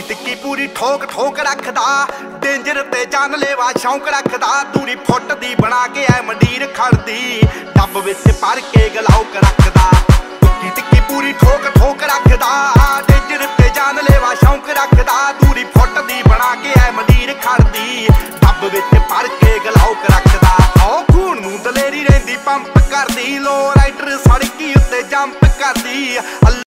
इटकी पूरी ठोक ठोक रखदा, डेंजर ते जान लेवा शौक रखदा। दूरी फुट दी बना के ऐ मंडीर खड़दी, डब विच भर के गलाउक रखदा। इटकी पूरी ठोक ठोक रखदा, डेंजर ते जान लेवा शौक रखदा। दूरी फुट दी बना के ऐ मंडीर खड़दी, डब विच भर के गलाउक रखदा। ओ खून नूं दलेरी रहिंदी पंप करदी, लो राइडर सड़की उत्ते जंप करदी।